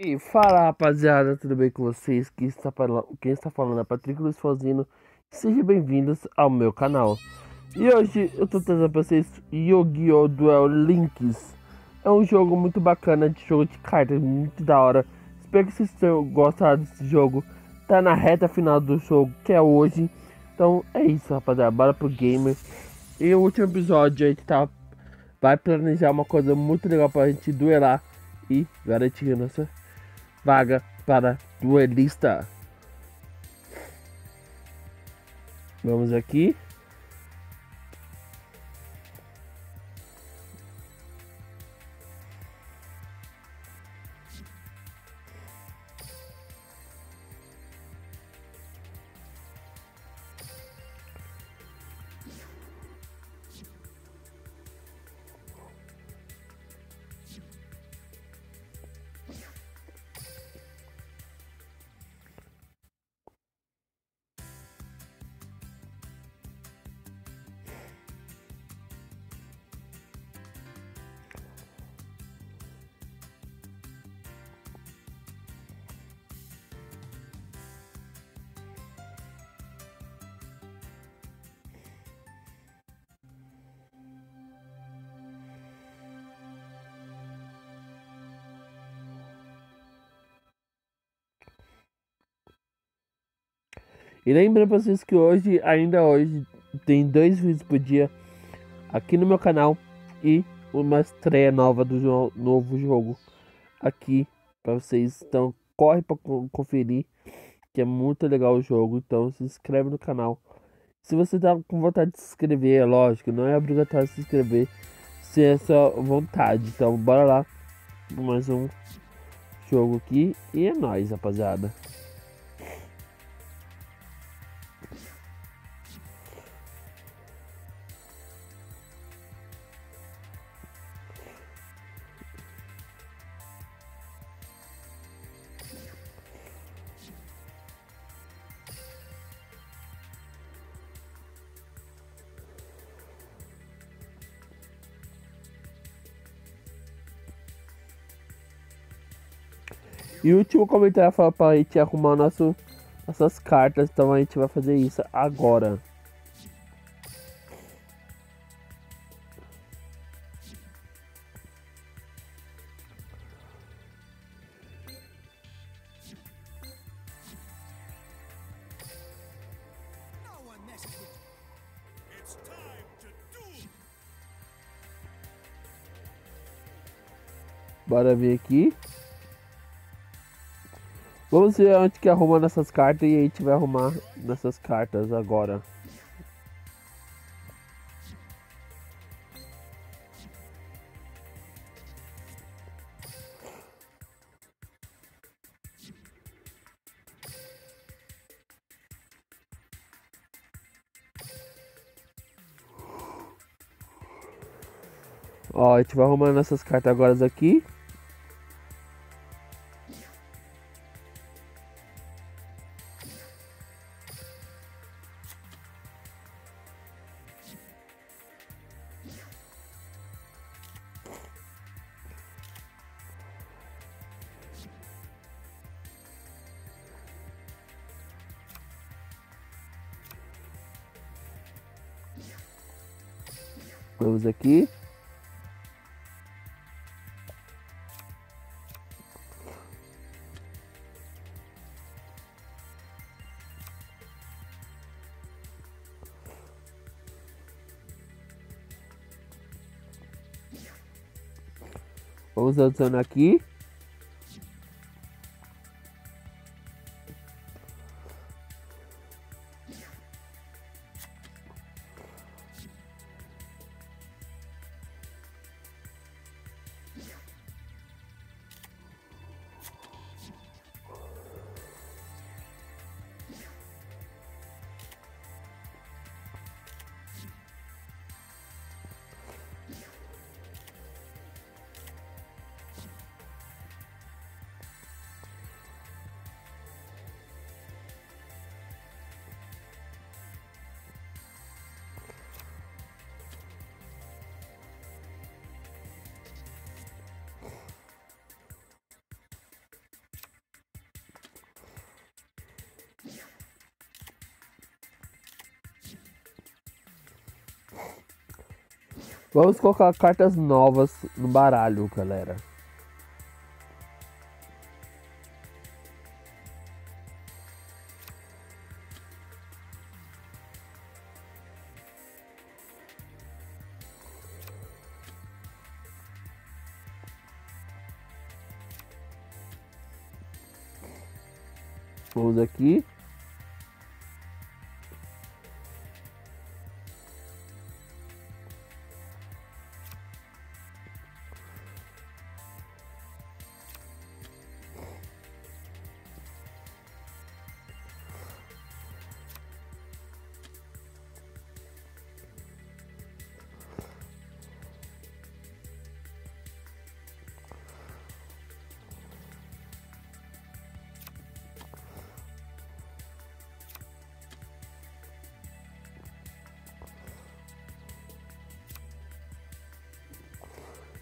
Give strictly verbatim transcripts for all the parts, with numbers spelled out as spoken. E fala, rapaziada, tudo bem com vocês? Quem está, quem está falando é Patrick Luiz Fosino. Sejam bem-vindos ao meu canal. E hoje eu estou trazendo para vocês Yu-Gi-Oh! Duel Links. É um jogo muito bacana, de jogo de cartas, muito da hora. Espero que vocês tenham gostado desse jogo. Tá na reta final do jogo, que é hoje. Então é isso, rapaziada, bora pro gamer. E o último episódio a gente tá, vai planejar uma coisa muito legal pra gente duelar e garantir a nossa vaga para duelista. Vamos aqui. E lembrando para vocês que hoje, ainda hoje, tem dois vídeos por dia aqui no meu canal e uma estreia nova do jo- novo jogo aqui para vocês. Então corre para conferir, que é muito legal o jogo. Então se inscreve no canal. Se você tá com vontade de se inscrever, é lógico, não é obrigatório se inscrever se é só vontade. Então bora lá, mais um jogo aqui e é nóis, rapaziada. E o último comentário fala para a gente arrumar nosso, nossas cartas, então a gente vai fazer isso agora. Bora ver aqui. Vamos ver onde que arruma nessas cartas e a gente vai arrumar nessas cartas agora. Ó, a gente vai arrumar nessas cartas agora aqui. Vamos aqui. Vamos adicionar aqui. Vamos colocar cartas novas no baralho, galera. Vamos aqui.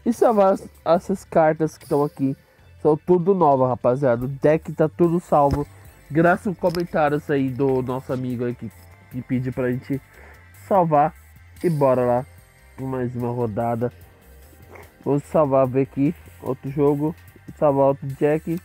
E salvar essas cartas que estão aqui. São tudo nova, rapaziada. O deck tá tudo salvo. Graças aos comentários aí do nosso amigo aí que, que pediu pra gente salvar. E bora lá. Mais uma rodada. Vou salvar, ver aqui. Outro jogo. Salvar outro deck.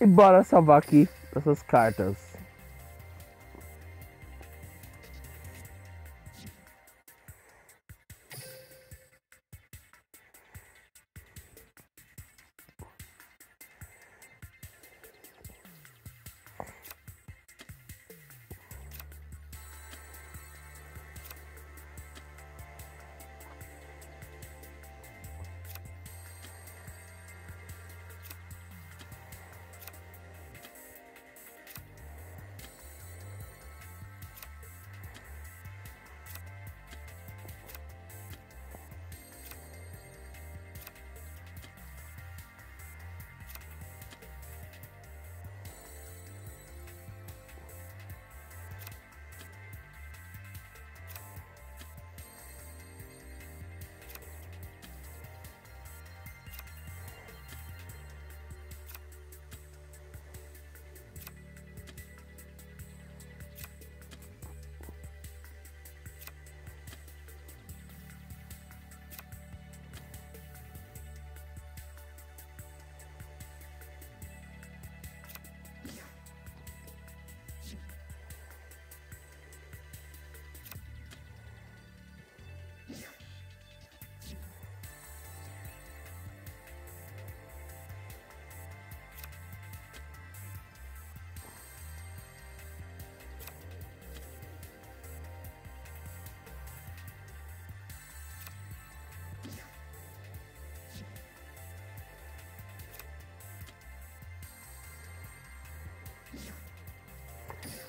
E bora salvar aqui essas cartas.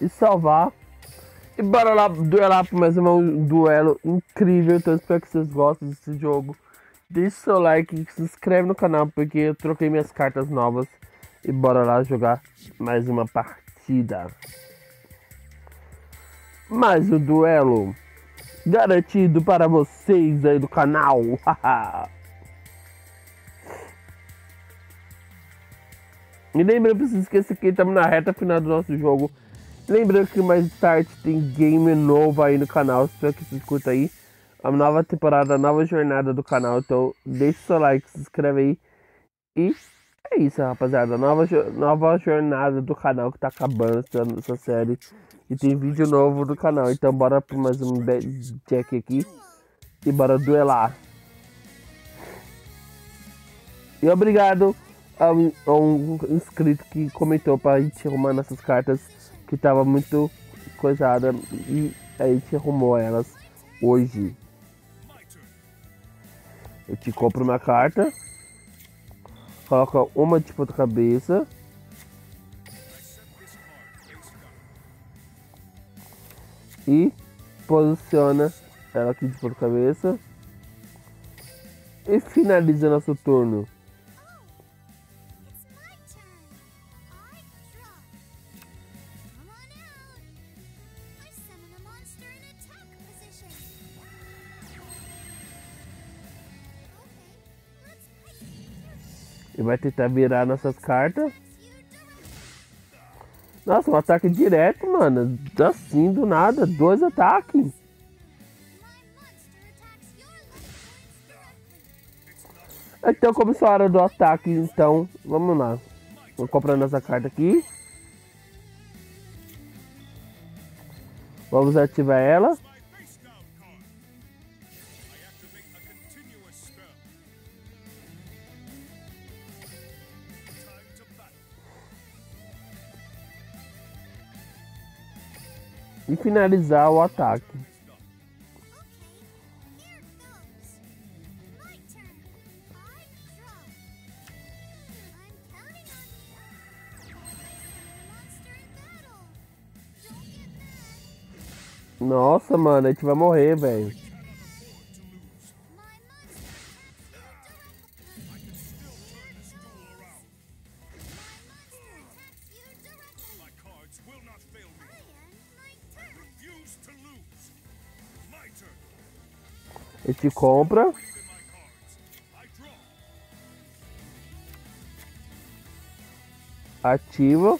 E salvar E bora lá duelar para mais um duelo incrível. Então espero que vocês gostem desse jogo. Deixe seu like, se inscreve no canal, porque eu troquei minhas cartas novas. E bora lá jogar mais uma partida. Mais um duelo garantido para vocês aí do canal. E lembrando que esse aqui estamos na reta final do nosso jogo. Lembrando que mais tarde tem game novo aí no canal. Espero que vocês curtam aí a nova temporada, a nova jornada do canal. Então deixa o seu like, se inscreve aí. E é isso, rapaziada. Nova, nova jornada do canal que tá acabando essa série. E tem vídeo novo do canal. Então bora para mais um jack aqui. E bora duelar. E obrigado a um, a um inscrito que comentou pra gente arrumar nossas cartas, que tava muito coisada, e a gente arrumou elas hoje. Eu te compro uma carta, coloca uma de ponta cabeça, e posiciona ela aqui de ponta cabeça, e finaliza nosso turno. Ele vai tentar virar nossas cartas. Nossa, um ataque direto, mano. Assim, do nada. Dois ataques. Então, começou a hora do ataque. Então, vamos lá. Vou comprar nossa carta aqui. Vamos ativar ela. E finalizar o ataque. Nossa, mano, a gente vai morrer, velho. A gente compra. Ativa.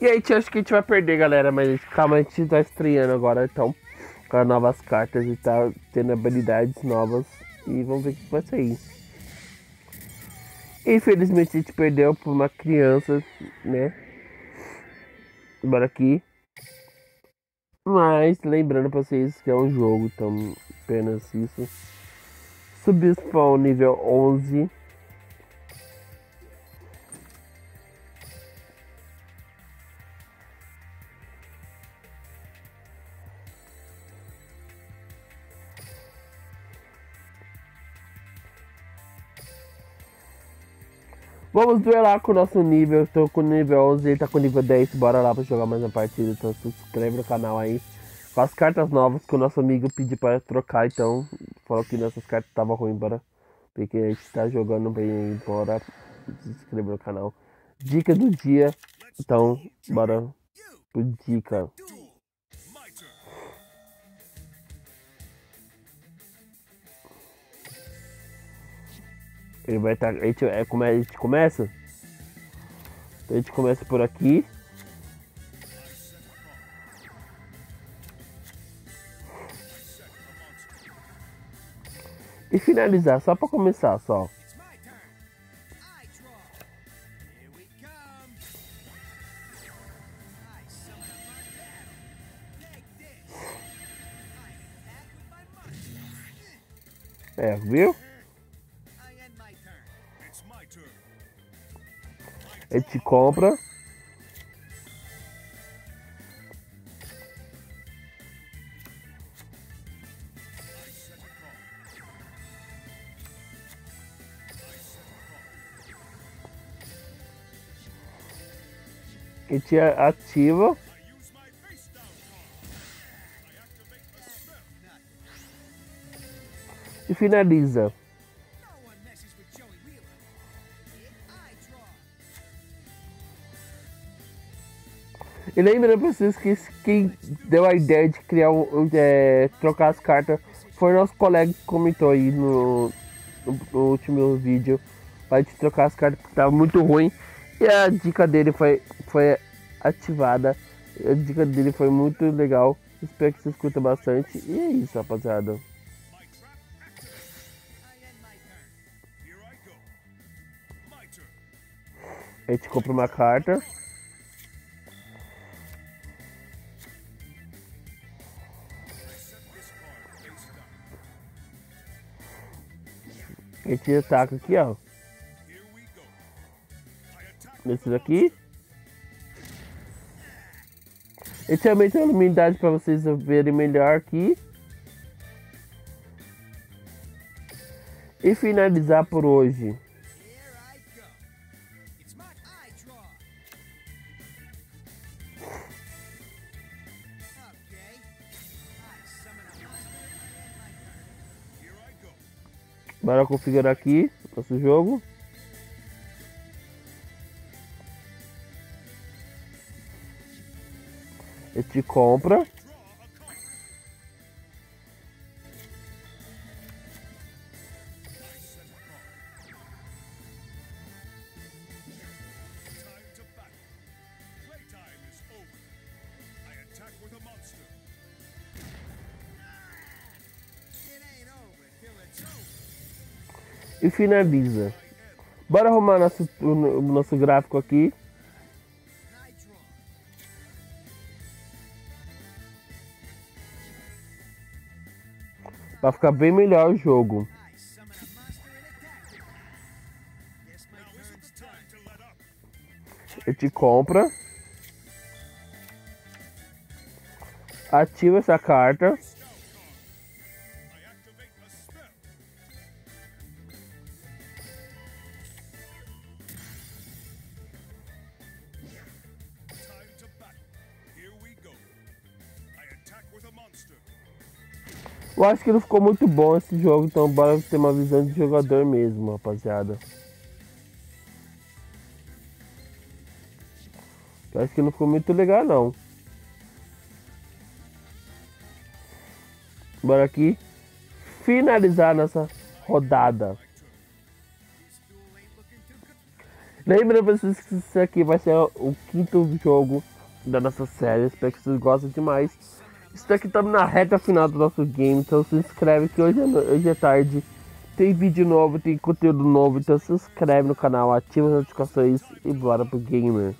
E aí, acho que a gente vai perder, galera. Mas calma, a gente tá estreando agora, então, com as novas cartas e tá tendo habilidades novas. E vamos ver o que vai sair. Infelizmente a gente perdeu por uma criança, né? Bora aqui. Mas lembrando pra vocês que é um jogo, então apenas isso. Subir spawn nível onze. Vamos duelar com o nosso nível. Estou com o nível onze, ele tá com o nível dez. Bora lá para jogar mais uma partida. Então se inscreve no canal aí, com as cartas novas que o nosso amigo pediu para trocar. Então falou que nossas cartas estavam ruins, bora, porque a gente tá jogando bem aí. Bora se inscrever no canal. Dica do dia. Então bora pro dica. Ele vai estar. Tá, a gente, é como a gente começa? Então, a gente começa por aqui. E finalizar, só para começar, só. É, viu? A gente compra. a gente ativa. E finaliza. E lembrando pra vocês que quem deu a ideia de criar um, é, trocar as cartas foi nosso colega que comentou aí no, no, no último vídeo para de trocar as cartas que tava muito ruim, e a dica dele foi, foi ativada. A dica dele foi muito legal. Espero que vocês curtam bastante. E é isso, rapaziada. A gente compra uma carta. A gente ataca aqui, ó. Nesse daqui. A gente aumenta a luminosidade para vocês verem melhor aqui. E finalizar por hoje. Bora configurar aqui nosso jogo. A gente compra. E finaliza. Bora arrumar nosso, o nosso gráfico aqui. Para ficar bem melhor o jogo. A gente compra. Ativa essa carta. Eu acho que não ficou muito bom esse jogo, então bora ter uma visão de jogador mesmo, rapaziada. Eu acho que não ficou muito legal, não. Bora aqui finalizar nossa rodada. Lembrando pra vocês que isso aqui vai ser o quinto jogo da nossa série. Espero que vocês gostem demais. Isso daqui tá na reta final do nosso game, então se inscreve que hoje é, hoje é tarde. Tem vídeo novo, tem conteúdo novo, então se inscreve no canal, ativa as notificações e bora pro gamer.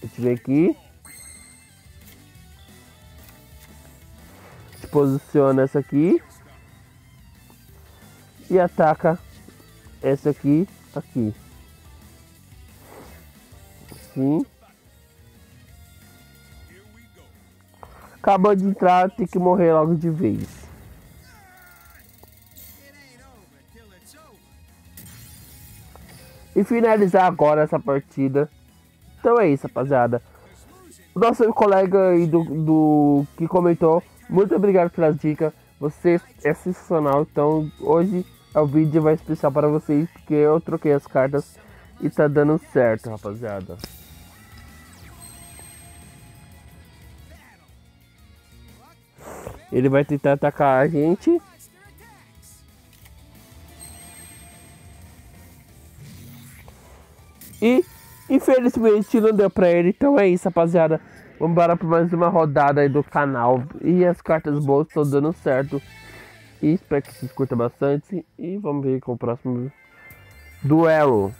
A gente vem aqui. A gente posiciona essa aqui. E ataca essa aqui, aqui. Sim. Acabou de entrar, tem que morrer logo de vez. E finalizar agora essa partida. Então é isso, rapaziada. O nosso colega aí do, do que comentou, muito obrigado pela dica. Você é sensacional. Então hoje o vídeo vai especial para vocês, porque eu troquei as cartas e tá dando certo, rapaziada. Ele vai tentar atacar a gente. E infelizmente não deu pra ele. Então é isso, rapaziada. Vamos embora para mais uma rodada aí do canal. E as cartas boas estão dando certo. E espero que vocês curtam bastante. E vamos ver com o próximo duelo.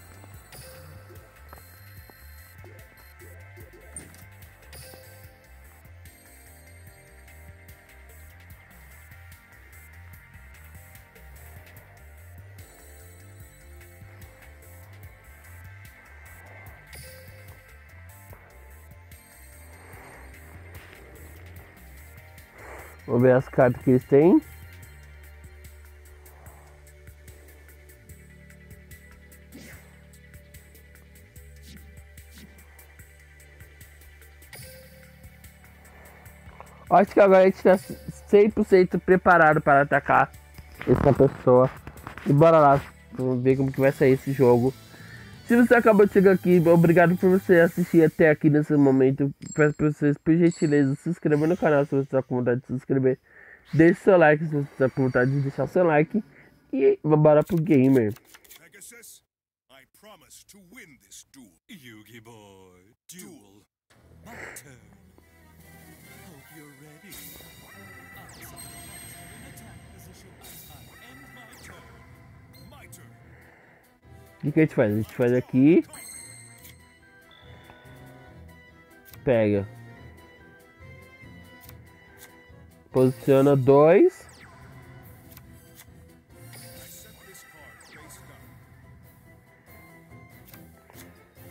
Vamos ver as cartas que eles têm. Acho que agora a gente está cem por cento preparado para atacar essa pessoa. E bora lá, vamos ver como que vai sair esse jogo. Se você acabou de chegar aqui, obrigado por você assistir até aqui nesse momento. Peço para vocês, por gentileza, se inscrevam no canal se você está com vontade de se inscrever. Deixe seu like se você está com vontade de deixar seu like. E bora pro gamer. Pegasus, I promise to win this duel. Yu-Gi-Oh! Duel. My turn. Hope you're ready. O que a gente faz? A gente faz aqui. Pega. Posiciona dois.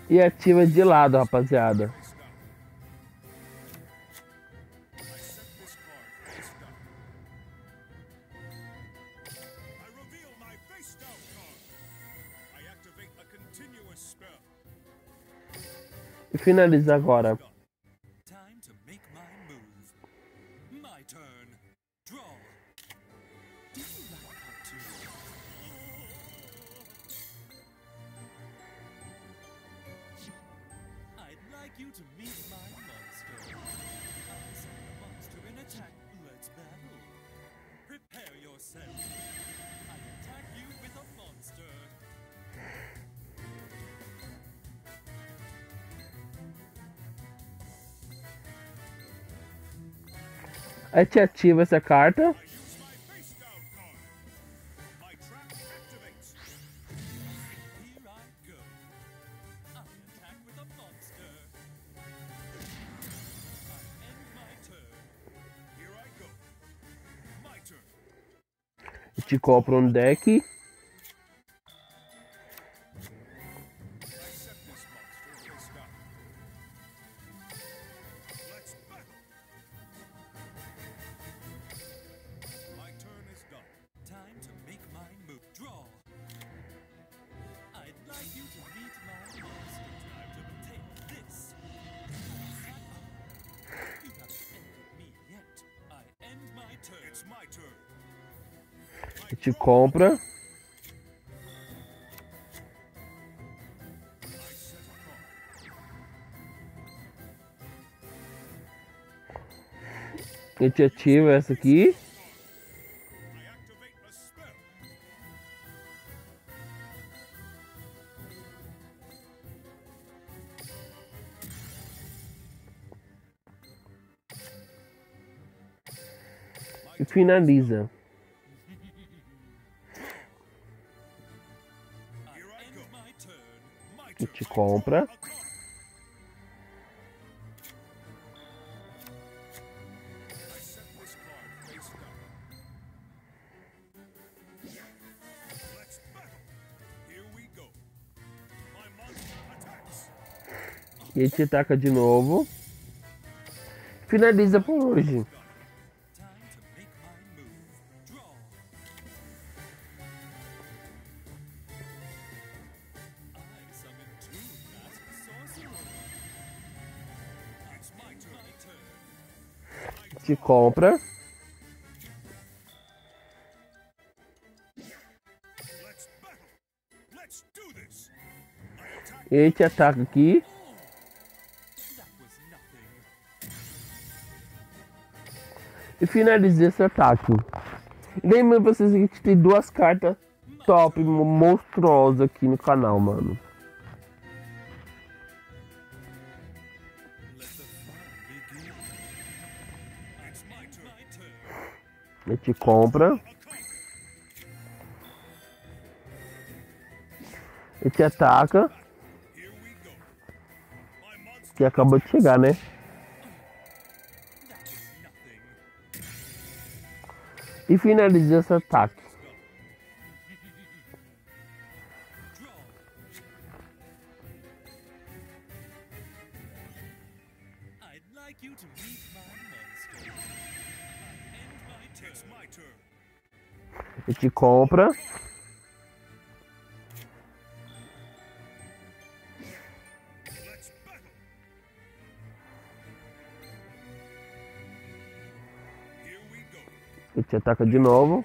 E ativa de lado, rapaziada. E finaliza agora. A gente ativa essa carta. A gente compra um deck. A gente compra. A gente ativa essa aqui. E finaliza. A gente compra. E a gente ataca de novo. Finaliza por hoje. A gente compra. E a gente ataca aqui. E finaliza esse ataque. Lembrando vocês que a gente tem duas cartas top, monstruosas aqui no canal, mano. A gente compra. A gente ataca. Que acabou de chegar, né? E finaliza esse ataque. A gente compra. Ele te ataca de novo.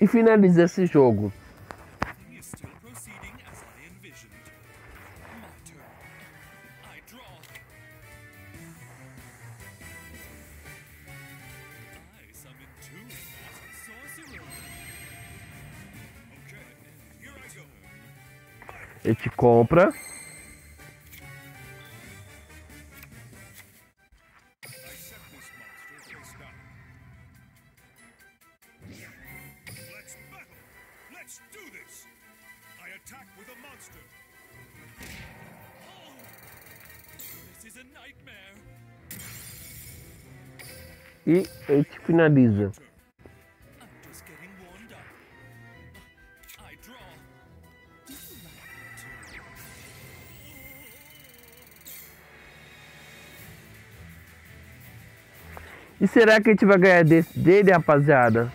E finaliza esse jogo. Ele te compra. E ele te finaliza. E será que a gente vai ganhar desse dele, rapaziada?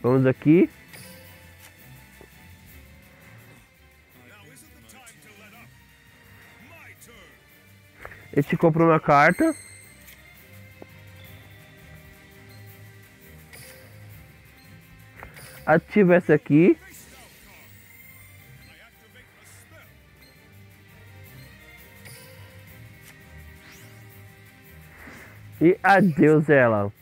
Vamos aqui. Ele te compra uma carta. Ativa essa aqui. E adeus ela.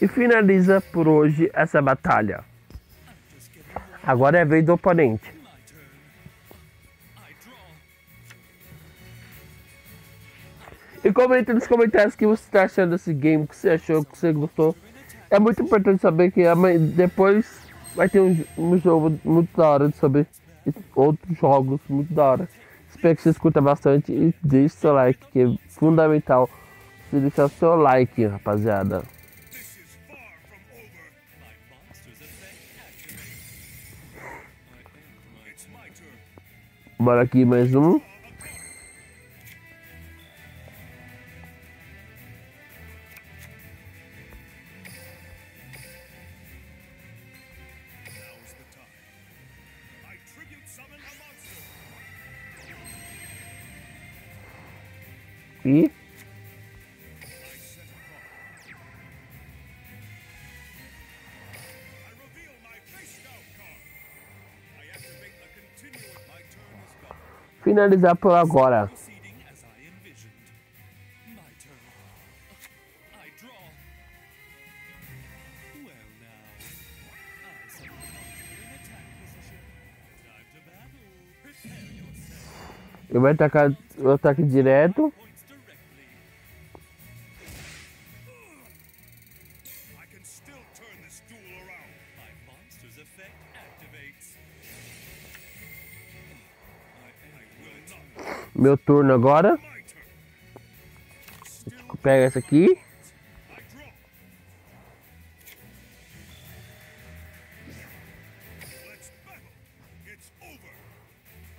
E finaliza por hoje essa batalha. Agora é a vez do oponente. E comenta nos comentários o que você está achando desse game, o que você achou, o que você gostou. É muito importante saber que depois vai ter um, um jogo muito da hora de saber outros jogos muito da hora. Espero que você escuta bastante e deixe seu like, que é fundamental você deixar seu like, rapaziada. Bora aqui mais um. E finalizar por agora. Ele vai atacar o ataque direto. Meu turno agora. Pega essa aqui.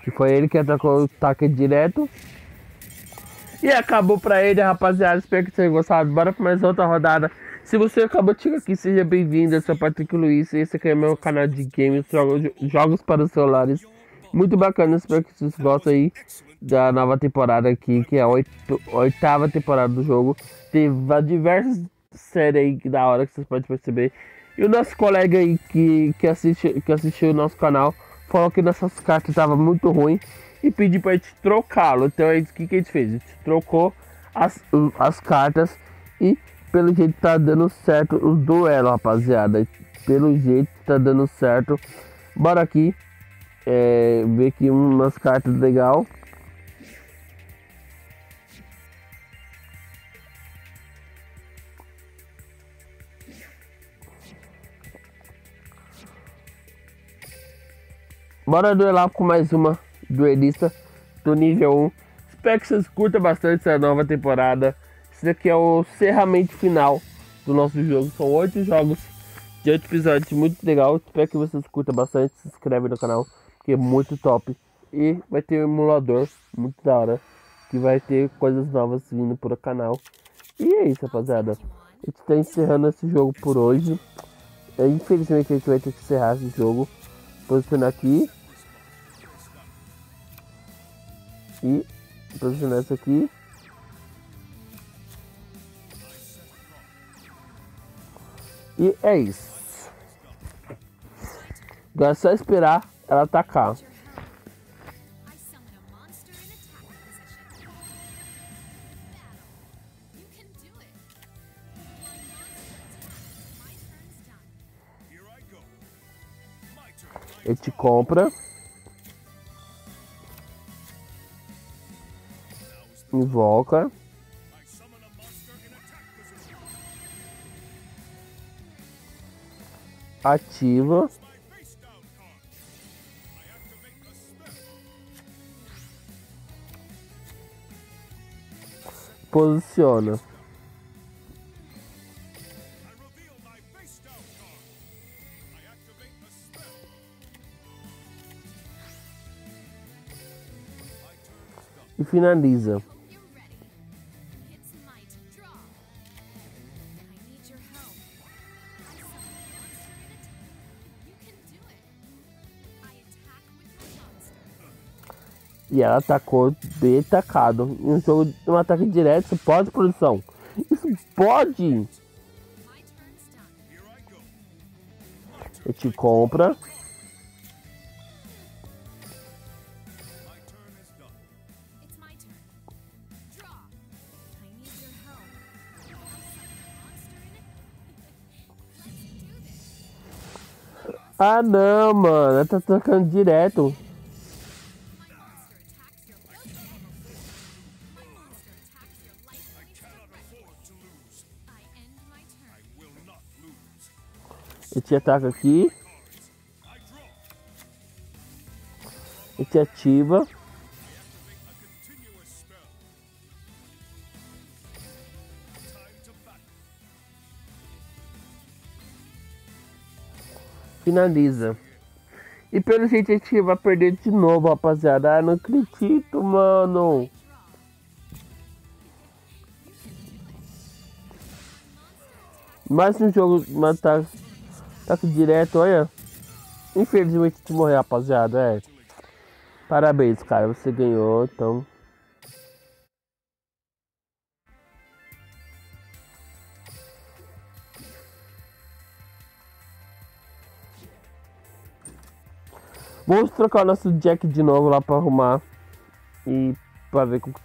Que foi ele que atacou o ataque direto. E acabou pra ele, rapaziada. Espero que vocês tenham gostado. Bora pra mais outra rodada. Se você acabou de chegar aqui, seja bem-vindo. Eu sou o Patrick Luiz. Esse aqui é meu canal de games, jogos para os celulares. Muito bacana, espero que vocês gostem aí da nova temporada aqui, que é a oito, oitava temporada do jogo. Teve diversas séries aí que da hora que vocês podem perceber. E o nosso colega aí que, que, assiste, que assistiu o nosso canal falou que nossas cartas estavam muito ruins e pediu pra gente trocá-lo. Então é isso que a gente fez, a gente trocou as, as cartas e pelo jeito tá dando certo o duelo, rapaziada. Pelo jeito tá dando certo. Bora aqui. É, ver aqui umas cartas legal. Bora duelar com mais uma duelista do nível um. Espero que vocês curtam bastante essa nova temporada. Esse daqui é o encerramento final do nosso jogo. São oito jogos de oito episódios, muito legal. Espero que vocês curtam bastante. Se inscreve no canal, que é muito top. E vai ter um emulador muito da hora, que vai ter coisas novas vindo pro canal. E é isso, rapaziada. A gente tá encerrando esse jogo por hoje. Infelizmente a gente vai ter que encerrar esse jogo. Posicionar aqui. E posicionar isso aqui. E é isso. Agora é só esperar ela atacar. Ele te compra invoca ativa posiciona. E finaliza. E ela atacou bem atacado. Em um jogo de um ataque direto, isso pode, produção. Isso pode. Eu te compra. Ah não, mano, ela tá atacando direto. Eu te ataco aqui. Eu te ativa. Finaliza. E pelo jeito a gente vai perder de novo, rapaziada. Ah, não acredito, mano. Mais um jogo matar ataque direto, olha. Infelizmente a gente morreu, rapaziada. É. Parabéns, cara. Você ganhou, então. Vamos trocar o nosso jack de novo lá para arrumar e para ver como